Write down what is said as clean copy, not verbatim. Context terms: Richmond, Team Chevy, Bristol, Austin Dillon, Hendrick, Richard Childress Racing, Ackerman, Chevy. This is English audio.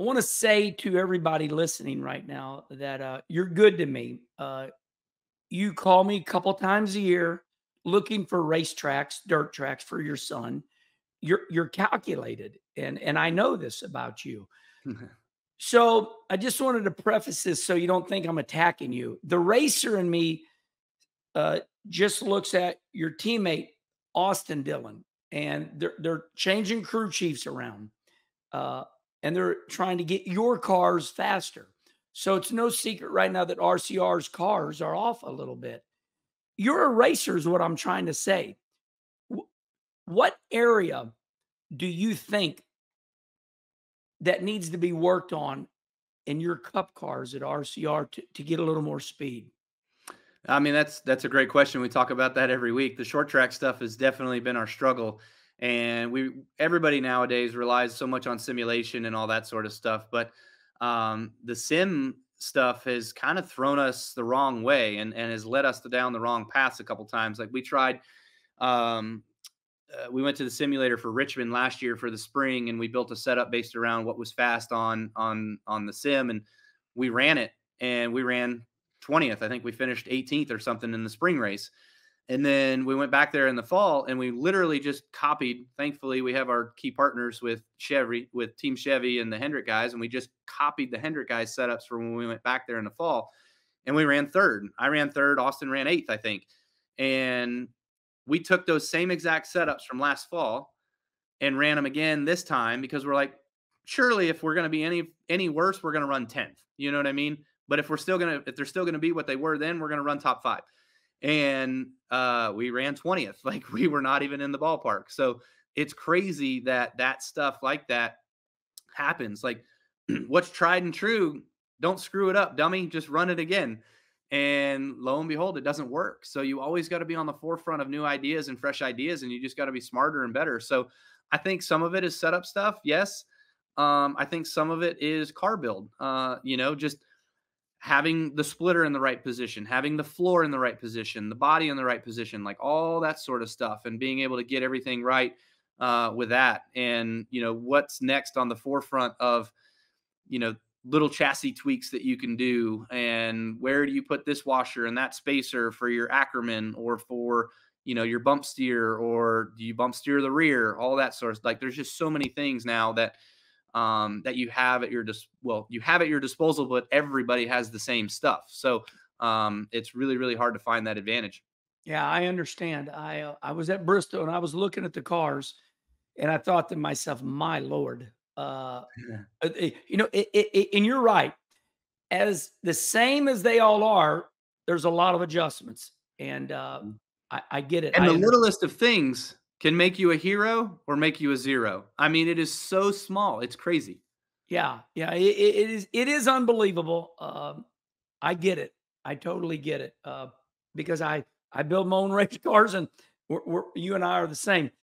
I want to say to everybody listening right now that you're good to me. You call me a couple times a year looking for racetracks, dirt tracks for your son. You're calculated, and I know this about you. Mm-hmm. So I just wanted to preface this so you don't think I'm attacking you. The racer in me just looks at your teammate, Austin Dillon, and they're changing crew chiefs around, and they're trying to get your cars faster. So it's no secret right now that RCR's cars are off a little bit. You're a racer is what I'm trying to say. What area do you think that needs to be worked on in your cup cars at RCR to get a little more speed? I mean, that's a great question. We talk about that every week. The short track stuff has definitely been our struggle. And everybody nowadays relies so much on simulation and all that sort of stuff. But the sim stuff has kind of thrown us the wrong way and has led us down the wrong paths a couple of times. Like we tried, we went to the simulator for Richmond last year for the spring, and we built a setup based around what was fast on the sim, and we ran it, and we ran 20th. I think we finished 18th or something in the spring race. And then we went back there in the fall, and we literally just copied. Thankfully, we have our key partners with Chevy, with Team Chevy and the Hendrick guys, and we just copied the Hendrick guys setups for when we went back there in the fall. And we ran third. I ran third. Austin ran eighth, I think. And we took those same exact setups from last fall and ran them again this time because we're like, surely if we're going to be any worse, we're going to run 10th. You know what I mean? But if we're still going to, if they're still going to be what they were, then we're going to run top five. And we ran 20th. Like we were not even in the ballpark. So it's crazy that that stuff like that happens. Like what's tried and true, don't screw it up, dummy. Just run it again. And lo and behold, it doesn't work. So you always got to be on the forefront of new ideas and fresh ideas, and you just got to be smarter and better. So I think some of it is setup stuff. Yes. I think some of it is car build, you know, just having the splitter in the right position, having the floor in the right position, the body in the right position, like all that sort of stuff, and being able to get everything right with that. And, you know, what's next on the forefront of, you know, little chassis tweaks that you can do, and where do you put this washer and that spacer for your Ackerman or for, you know, your bump steer, or do you bump steer the rear, all that sort of, like, there's just so many things now that that you have at your disposal, but everybody has the same stuff. So it's really, really hard to find that advantage. Yeah, I understand. I was at Bristol and I was looking at the cars, and I thought to myself, my Lord, you know, and you're right. As the same as they all are, there's a lot of adjustments, and I get it. And the littlest of things can make you a hero or make you a zero. I mean, it is so small. It's crazy. Yeah. Yeah. It is unbelievable. I get it. I totally get it. Because I build my own race cars, and you and I are the same.